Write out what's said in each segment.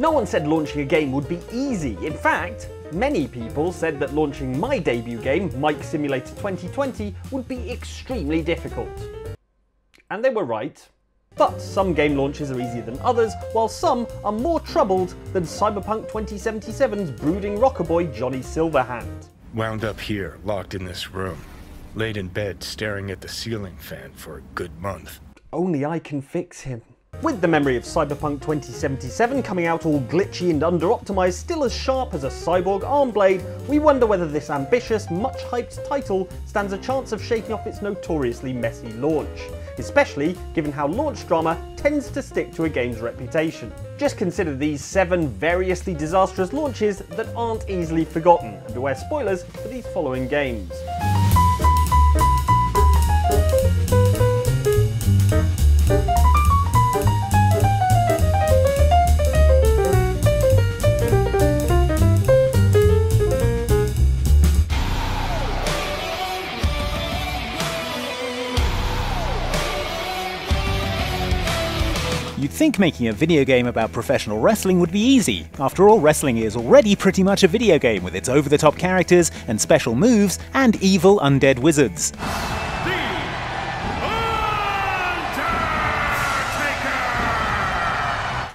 No one said launching a game would be easy. In fact, many people said that launching my debut game, Mike Simulator 2020, would be extremely difficult. And they were right. But some game launches are easier than others, while some are more troubled than Cyberpunk 2077's brooding rocker boy Johnny Silverhand. Wound up here, locked in this room. Laid in bed, staring at the ceiling fan for a good month. Only I can fix him. With the memory of Cyberpunk 2077 coming out all glitchy and under-optimised, still as sharp as a cyborg arm blade, we wonder whether this ambitious, much-hyped title stands a chance of shaking off its notoriously messy launch, especially given how launch drama tends to stick to a game's reputation. Just consider these 7 variously disastrous launches that aren't easily forgotten, and beware spoilers for these following games. Think making a video game about professional wrestling would be easy. After all, wrestling is already pretty much a video game with its over-the-top characters and special moves and evil undead wizards. The Undertaker!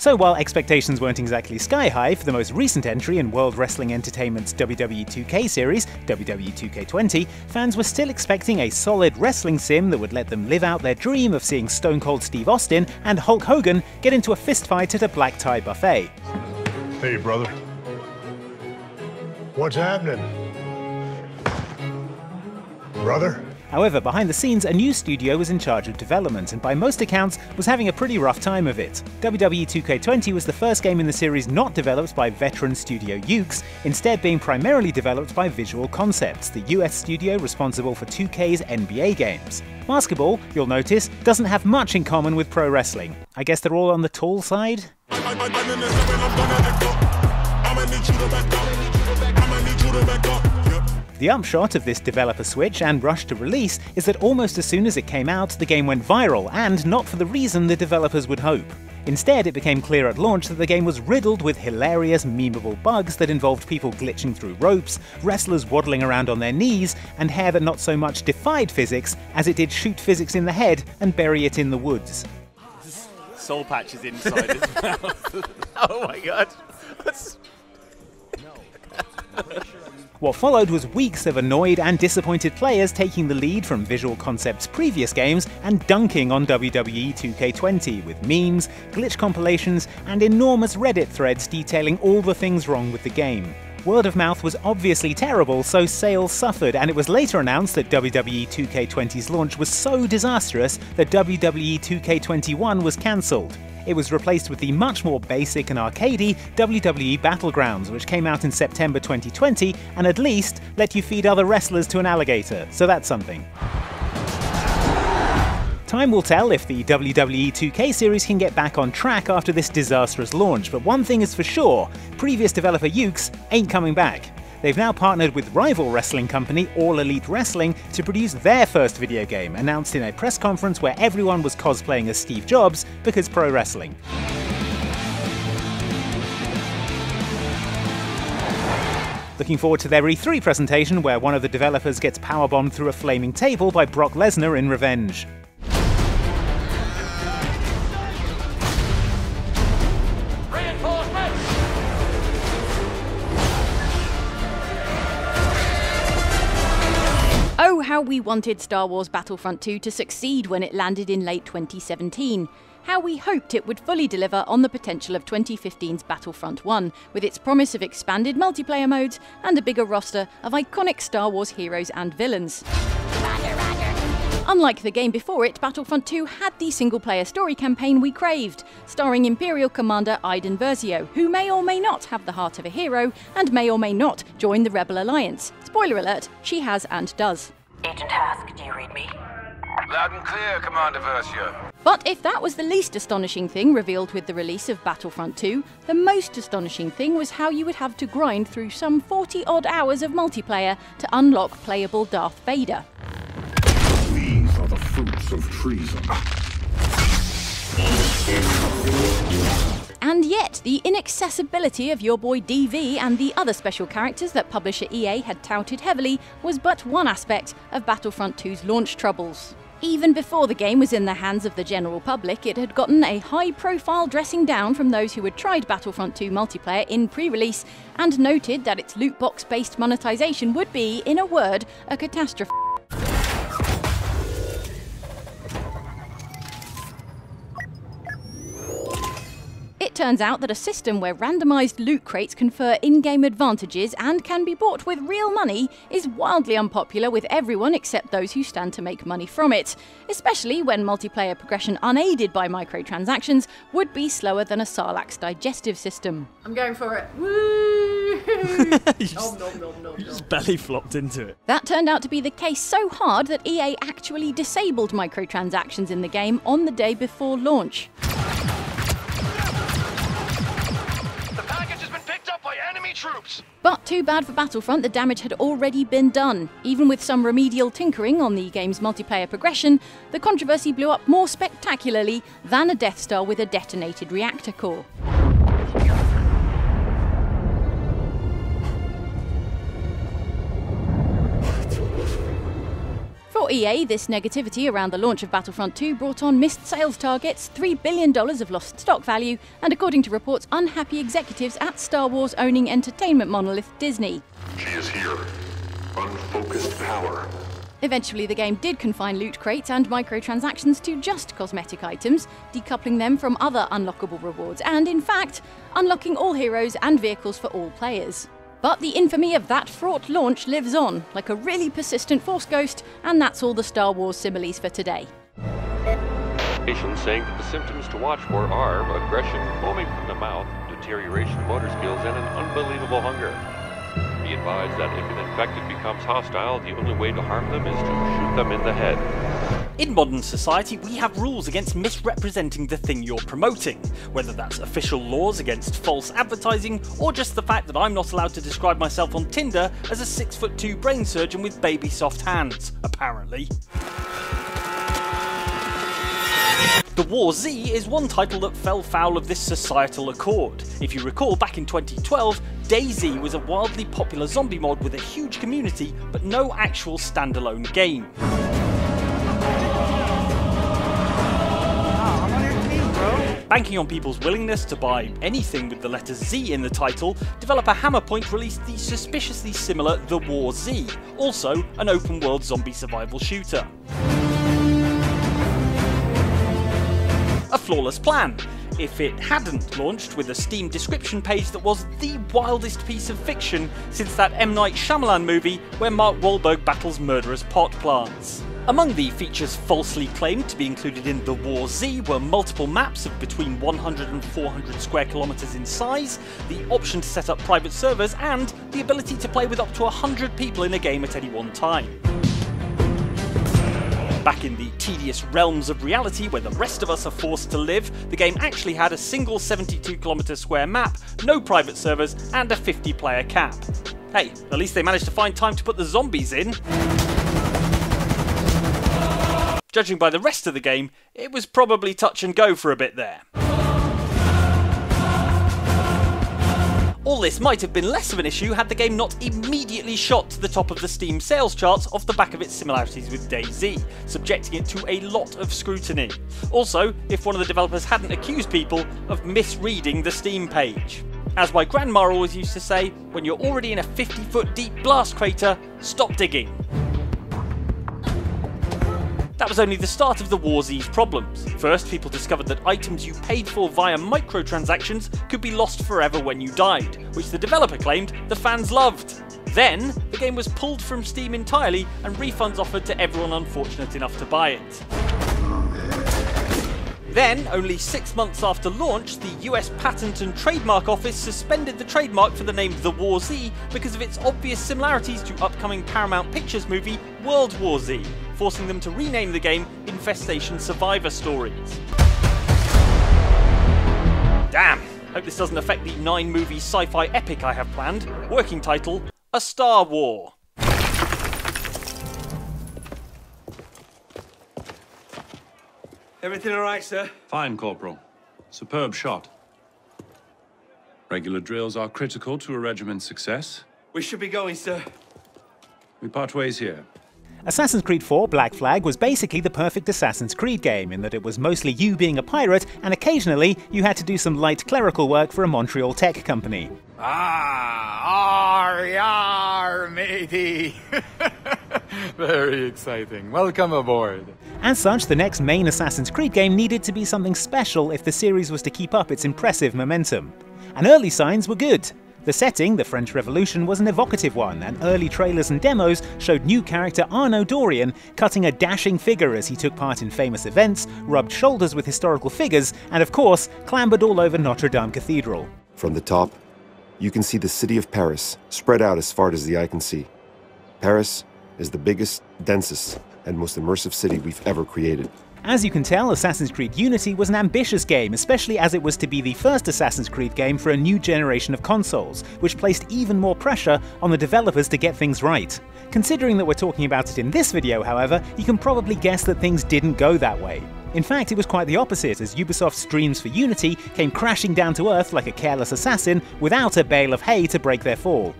So while expectations weren't exactly sky-high for the most recent entry in World Wrestling Entertainment's WWE 2K series, WWE 2K20, fans were still expecting a solid wrestling sim that would let them live out their dream of seeing Stone Cold Steve Austin and Hulk Hogan get into a fistfight at a black tie buffet. Hey, brother. What's happening? Brother? However, behind the scenes, a new studio was in charge of development, and by most accounts, was having a pretty rough time of it. WWE 2K20 was the first game in the series not developed by veteran studio Yukes, instead being primarily developed by Visual Concepts, the US studio responsible for 2K's NBA games. Basketball, you'll notice, doesn't have much in common with pro wrestling. I guess they're all on the tall side? The upshot of this developer switch and rush to release is that almost as soon as it came out, the game went viral, and not for the reason the developers would hope. Instead, it became clear at launch that the game was riddled with hilarious, memeable bugs that involved people glitching through ropes, wrestlers waddling around on their knees, and hair that not so much defied physics as it did shoot physics in the head and bury it in the woods. Soul patch is inside as well. Oh my god. That's... What followed was weeks of annoyed and disappointed players taking the lead from Visual Concepts' previous games and dunking on WWE 2K20 with memes, glitch compilations, and enormous Reddit threads detailing all the things wrong with the game. Word of mouth was obviously terrible, so sales suffered, and it was later announced that WWE 2K20's launch was so disastrous that WWE 2K21 was cancelled. It was replaced with the much more basic and arcadey WWE Battlegrounds, which came out in September 2020 and at least let you feed other wrestlers to an alligator, so that's something. Time will tell if the WWE 2K series can get back on track after this disastrous launch, but one thing is for sure, previous developer Yukes ain't coming back. They've now partnered with rival wrestling company All Elite Wrestling to produce their first video game, announced in a press conference where everyone was cosplaying as Steve Jobs because pro wrestling. Looking forward to their E3 presentation where one of the developers gets powerbombed through a flaming table by Brock Lesnar in revenge. How we wanted Star Wars Battlefront 2 to succeed when it landed in late 2017. How we hoped it would fully deliver on the potential of 2015's Battlefront 1, with its promise of expanded multiplayer modes and a bigger roster of iconic Star Wars heroes and villains. Unlike the game before it, Battlefront 2 had the single-player story campaign we craved, starring Imperial Commander Iden Versio, who may or may not have the heart of a hero and may or may not join the Rebel Alliance. Spoiler alert, she has and does. Agent Hask, do you read me? Loud and clear, Commander Versio. But if that was the least astonishing thing revealed with the release of Battlefront 2, the most astonishing thing was how you would have to grind through some 40-odd hours of multiplayer to unlock playable Darth Vader. These are the fruits of treason. and yet the inaccessibility of your boy DV and the other special characters that publisher EA had touted heavily was but one aspect of Battlefront 2's launch troubles. Even before the game was in the hands of the general public, it had gotten a high-profile dressing down from those who had tried Battlefront 2 multiplayer in pre-release and noted that its loot box-based monetization would be, in a word, a catastrophe. It turns out that a system where randomized loot crates confer in-game advantages and can be bought with real money is wildly unpopular with everyone except those who stand to make money from it, especially when multiplayer progression unaided by microtransactions would be slower than a Sarlacc's digestive system. I'm going for it. Woo! You just belly flopped into it. That turned out to be the case so hard that EA actually disabled microtransactions in the game on the day before launch. Troops. But too bad for Battlefront, the damage had already been done. Even with some remedial tinkering on the game's multiplayer progression, the controversy blew up more spectacularly than a Death Star with a detonated reactor core. For EA, this negativity around the launch of Battlefront 2 brought on missed sales targets, $3 billion of lost stock value, and according to reports, unhappy executives at Star Wars owning entertainment monolith Disney. She is here. Unfocused power. Eventually, the game did confine loot crates and microtransactions to just cosmetic items, decoupling them from other unlockable rewards, and in fact, unlocking all heroes and vehicles for all players. But the infamy of that fraught launch lives on, like a really persistent force ghost, and that's all the Star Wars similes for today. Patients saying that the symptoms to watch for are aggression, foaming from the mouth, deterioration of motor skills, and an unbelievable hunger. Be advised that if an infected becomes hostile, the only way to harm them is to shoot them in the head. In modern society, we have rules against misrepresenting the thing you're promoting, whether that's official laws against false advertising, or just the fact that I'm not allowed to describe myself on Tinder as a 6'2" brain surgeon with baby soft hands, apparently. The War Z is one title that fell foul of this societal accord. If you recall, back in 2012, DayZ was a wildly popular zombie mod with a huge community, but no actual standalone game. Banking on people's willingness to buy anything with the letter Z in the title, developer Hammerpoint released the suspiciously similar The War Z, also an open-world zombie survival shooter. A flawless plan. If it hadn't launched with a Steam description page that was the wildest piece of fiction since that M. Night Shyamalan movie where Mark Wahlberg battles murderous pot plants. Among the features falsely claimed to be included in The War Z were multiple maps of between 100 and 400 square kilometres in size, the option to set up private servers, and the ability to play with up to 100 people in a game at any one time. Back in the tedious realms of reality where the rest of us are forced to live, the game actually had a single 72-kilometre-square map, no private servers, and a 50-player cap. Hey, at least they managed to find time to put the zombies in. Judging by the rest of the game, it was probably touch and go for a bit there. All this might have been less of an issue had the game not immediately shot to the top of the Steam sales charts off the back of its similarities with DayZ, subjecting it to a lot of scrutiny. Also, if one of the developers hadn't accused people of misreading the Steam page. As my grandma always used to say, when you're already in a 50-foot deep blast crater, stop digging. That was only the start of the War Z's problems. First, people discovered that items you paid for via microtransactions could be lost forever when you died, which the developer claimed the fans loved. Then, the game was pulled from Steam entirely and refunds offered to everyone unfortunate enough to buy it. Then, only 6 months after launch, the US Patent and Trademark Office suspended the trademark for the name The War Z because of its obvious similarities to upcoming Paramount Pictures movie World War Z, forcing them to rename the game Infestation Survivor Stories. Damn! Hope this doesn't affect the 9-movie sci-fi epic I have planned. Working title, A Star War. Everything alright, sir? Fine, Corporal. Superb shot. Regular drills are critical to a regiment's success. We should be going, sir. We part ways here. Assassin's Creed 4 Black Flag was basically the perfect Assassin's Creed game, in that it was mostly you being a pirate, and occasionally you had to do some light clerical work for a Montreal tech company. Ah, yar, matey! Very exciting. Welcome aboard. As such, the next main Assassin's Creed game needed to be something special if the series was to keep up its impressive momentum. And early signs were good. The setting, the French Revolution, was an evocative one, and early trailers and demos showed new character Arnaud Dorion cutting a dashing figure as he took part in famous events, rubbed shoulders with historical figures, and of course, clambered all over Notre Dame Cathedral. From the top, you can see the city of Paris spread out as far as the eye can see. Paris is the biggest, densest, and most immersive city we've ever created. As you can tell, Assassin's Creed Unity was an ambitious game, especially as it was to be the first Assassin's Creed game for a new generation of consoles, which placed even more pressure on the developers to get things right. Considering that we're talking about it in this video, however, you can probably guess that things didn't go that way. In fact, it was quite the opposite, as Ubisoft's dreams for Unity came crashing down to earth like a careless assassin without a bale of hay to break their fall.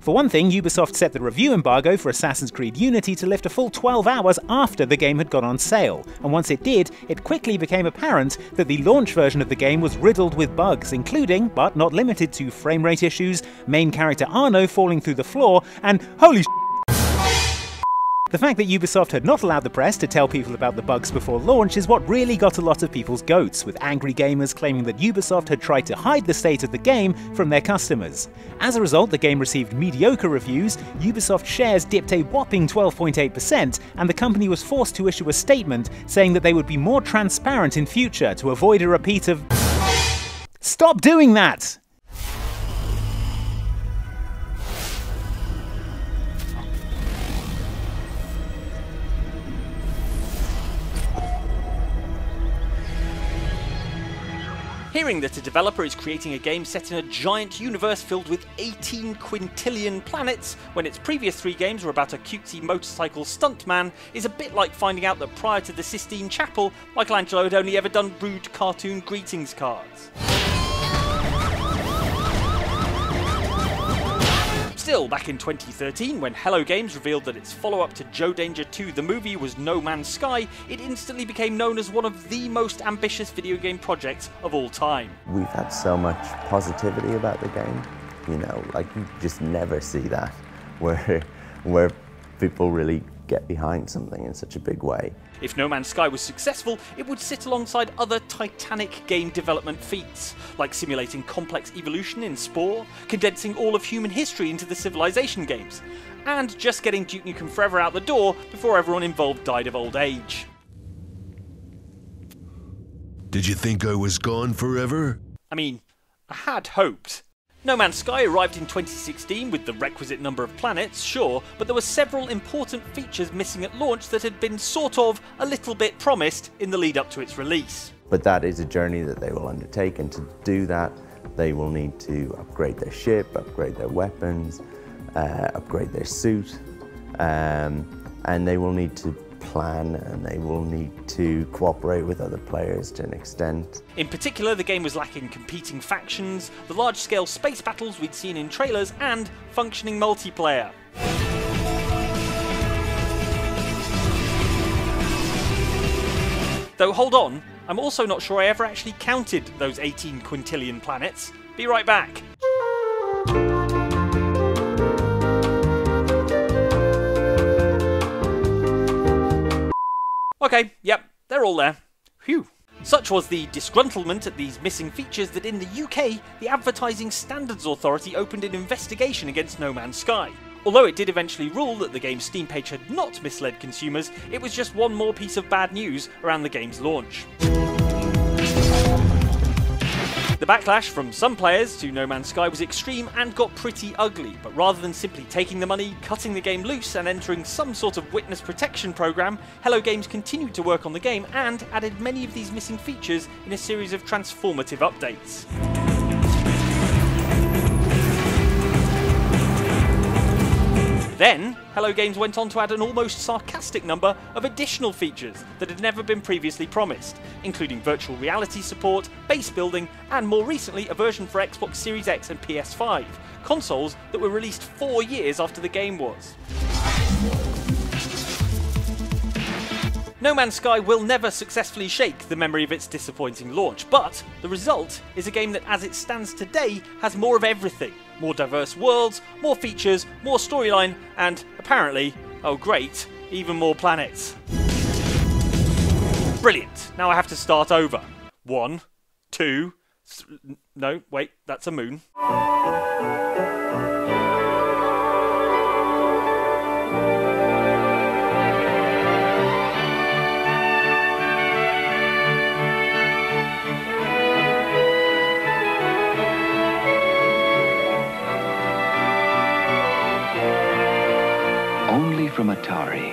For one thing, Ubisoft set the review embargo for Assassin's Creed Unity to lift a full 12 hours after the game had gone on sale, and once it did, it quickly became apparent that the launch version of the game was riddled with bugs, including, but not limited to, frame rate issues, main character Arno falling through the floor, and holy s***. The fact that Ubisoft had not allowed the press to tell people about the bugs before launch is what really got a lot of people's goats, with angry gamers claiming that Ubisoft had tried to hide the state of the game from their customers. As a result, the game received mediocre reviews, Ubisoft shares dipped a whopping 12.8%, and the company was forced to issue a statement saying that they would be more transparent in future to avoid a repeat of... Stop doing that! Hearing that a developer is creating a game set in a giant universe filled with 18 quintillion planets, when its previous three games were about a cutesy motorcycle stuntman, is a bit like finding out that prior to the Sistine Chapel, Michelangelo had only ever done rude cartoon greetings cards. Still, back in 2013, when Hello Games revealed that its follow-up to Joe Danger 2 the movie was No Man's Sky, it instantly became known as one of the most ambitious video game projects of all time. We've had so much positivity about the game, you know, like you just never see that, where people really get behind something in such a big way. If No Man's Sky was successful, it would sit alongside other titanic game development feats, like simulating complex evolution in Spore, condensing all of human history into the Civilization games, and just getting Duke Nukem Forever out the door before everyone involved died of old age. Did you think I was gone forever? I mean, I had hoped. No Man's Sky arrived in 2016 with the requisite number of planets, sure, but there were several important features missing at launch that had been sort of a little bit promised in the lead up to its release. But that is a journey that they will undertake, and to do that they will need to upgrade their ship, upgrade their weapons, upgrade their suit, and they will need to plan, and they will need to cooperate with other players to an extent. In particular, the game was lacking competing factions, the large-scale space battles we'd seen in trailers, and functioning multiplayer. Though hold on, I'm also not sure I ever actually counted those 18 quintillion planets. Be right back. Okay, yep, they're all there. Phew. Such was the disgruntlement at these missing features that in the UK, the Advertising Standards Authority opened an investigation against No Man's Sky. Although it did eventually rule that the game's Steam page had not misled consumers, it was just one more piece of bad news around the game's launch. The backlash from some players to No Man's Sky was extreme and got pretty ugly, but rather than simply taking the money, cutting the game loose and entering some sort of witness protection program, Hello Games continued to work on the game and added many of these missing features in a series of transformative updates. Then, Hello Games went on to add an almost sarcastic number of additional features that had never been previously promised, including virtual reality support, base building, and more recently a version for Xbox Series X and PS5, consoles that were released 4 years after the game was. No Man's Sky will never successfully shake the memory of its disappointing launch, but the result is a game that as it stands today has more of everything. More diverse worlds, more features, more storyline, and apparently, oh great, even more planets. Brilliant, now I have to start over. 1, 2, no, wait, that's a moon. From Atari,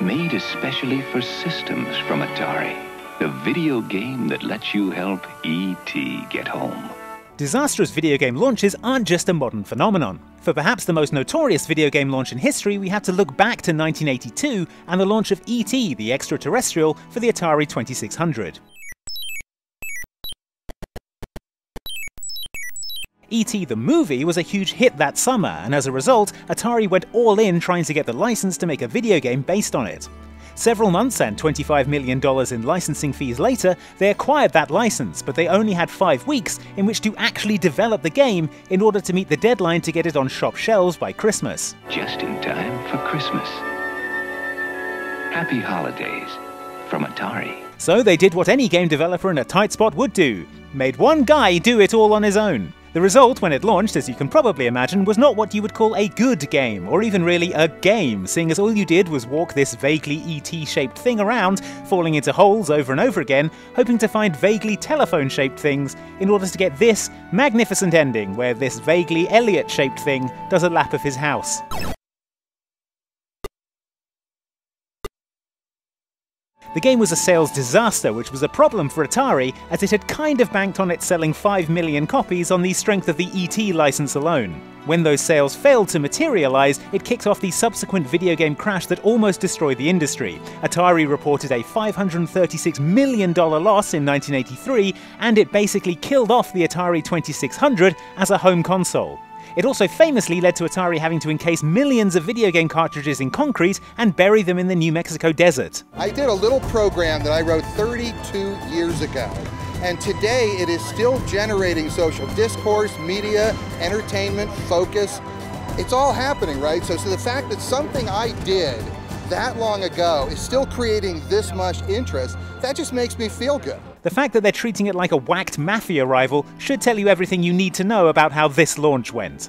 made especially for systems from Atari, the video game that lets you help E.T. get home. Disastrous video game launches aren't just a modern phenomenon. For perhaps the most notorious video game launch in history, we have to look back to 1982 and the launch of E.T. the Extraterrestrial for the Atari 2600. E.T. the movie was a huge hit that summer, and as a result, Atari went all in trying to get the license to make a video game based on it. Several months and $25 million in licensing fees later, they acquired that license, but they only had 5 weeks in which to actually develop the game in order to meet the deadline to get it on shop shelves by Christmas. Just in time for Christmas. Happy holidays from Atari. So they did what any game developer in a tight spot would do, made one guy do it all on his own. The result, when it launched, as you can probably imagine, was not what you would call a good game, or even really a game, seeing as all you did was walk this vaguely ET-shaped thing around, falling into holes over and over again, hoping to find vaguely telephone-shaped things in order to get this magnificent ending, where this vaguely Elliot-shaped thing does a lap of his house. The game was a sales disaster, which was a problem for Atari, as it had kind of banked on it selling 5 million copies on the strength of the ET license alone. When those sales failed to materialize, it kicked off the subsequent video game crash that almost destroyed the industry. Atari reported a $536 million loss in 1983, and it basically killed off the Atari 2600 as a home console. It also famously led to Atari having to encase millions of video game cartridges in concrete and bury them in the New Mexico desert. I did a little program that I wrote 32 years ago, and today it is still generating social discourse, media, entertainment, focus. It's all happening, right? So the fact that something I did that long ago is still creating this much interest, that just makes me feel good. The fact that they're treating it like a whacked mafia rival should tell you everything you need to know about how this launch went.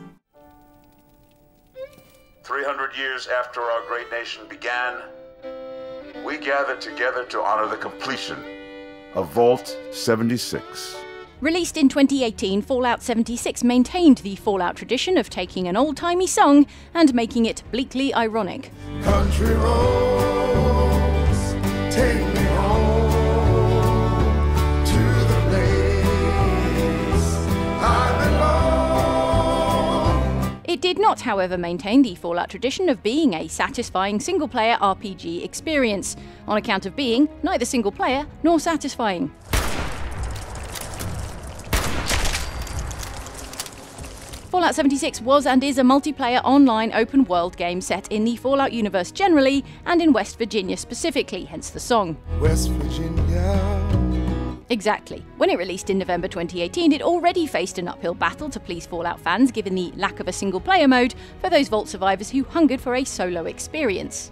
300 years after our great nation began, we gathered together to honor the completion of Vault 76. Released in 2018, Fallout 76 maintained the Fallout tradition of taking an old-timey song and making it bleakly ironic. Country roads, take me home to the place I belong. It did not, however, maintain the Fallout tradition of being a satisfying single-player RPG experience, on account of being neither single-player nor satisfying. Fallout 76 was and is a multiplayer online open-world game set in the Fallout universe generally, and in West Virginia specifically, hence the song. West Virginia. Exactly. When it released in November 2018, it already faced an uphill battle to please Fallout fans given the lack of a single-player mode for those Vault survivors who hungered for a solo experience.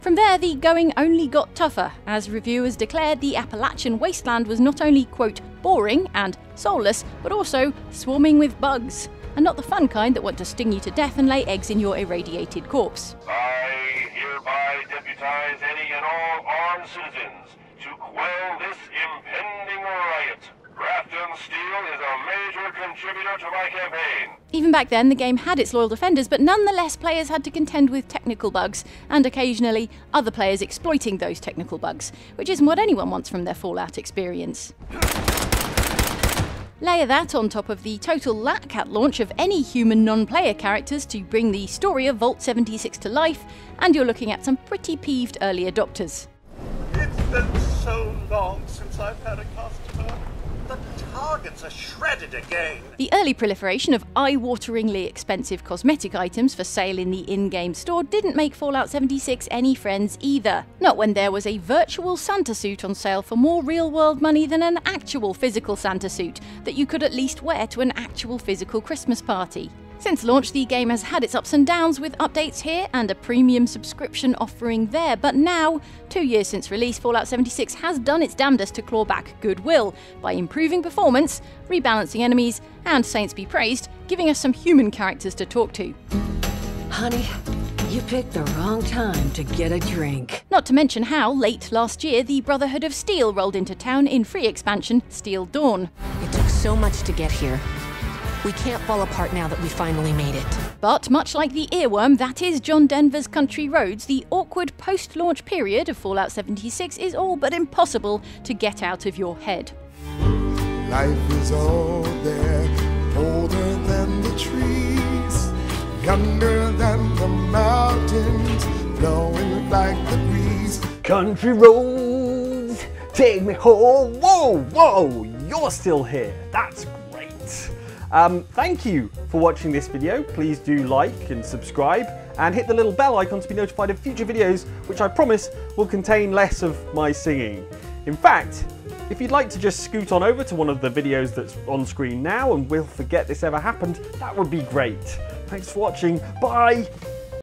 From there, the going only got tougher, as reviewers declared the Appalachian wasteland was not only, quote, boring and soulless, but also swarming with bugs, and not the fun kind that want to sting you to death and lay eggs in your irradiated corpse. I hereby deputize any and all armed citizens to quell this impending riot. Grafton Steel is a major contributor to my campaign. Even back then, the game had its loyal defenders, but nonetheless players had to contend with technical bugs, and occasionally other players exploiting those technical bugs, which isn't what anyone wants from their Fallout experience. Layer that on top of the total lack at launch of any human non-player characters to bring the story of Vault 76 to life, and you're looking at some pretty peeved early adopters. It's been so long since I've had a customer. The targets are shredded again. The early proliferation of eye-wateringly expensive cosmetic items for sale in the in-game store didn't make Fallout 76 any friends either. Not when there was a virtual Santa suit on sale for more real-world money than an actual physical Santa suit that you could at least wear to an actual physical Christmas party. Since launch, the game has had its ups and downs with updates here and a premium subscription offering there, but now, 2 years since release, Fallout 76 has done its damnedest to claw back goodwill by improving performance, rebalancing enemies, and, saints be praised, giving us some human characters to talk to. Honey, you picked the wrong time to get a drink. Not to mention how, late last year, the Brotherhood of Steel rolled into town in free expansion Steel Dawn. It took so much to get here. We can't fall apart now that we finally made it. But much like the earworm that is John Denver's Country Roads, the awkward post-launch period of Fallout 76 is all but impossible to get out of your head. Life is all there, older than the trees, younger than the mountains, blowing like the breeze. Country roads, take me home. Whoa, whoa, you're still here. That's great. Thank you for watching this video. Please do like and subscribe and hit the little bell icon to be notified of future videos, which I promise will contain less of my singing. In fact, if you'd like to just scoot on over to one of the videos that's on screen now and we'll forget this ever happened, that would be great. Thanks for watching. Bye!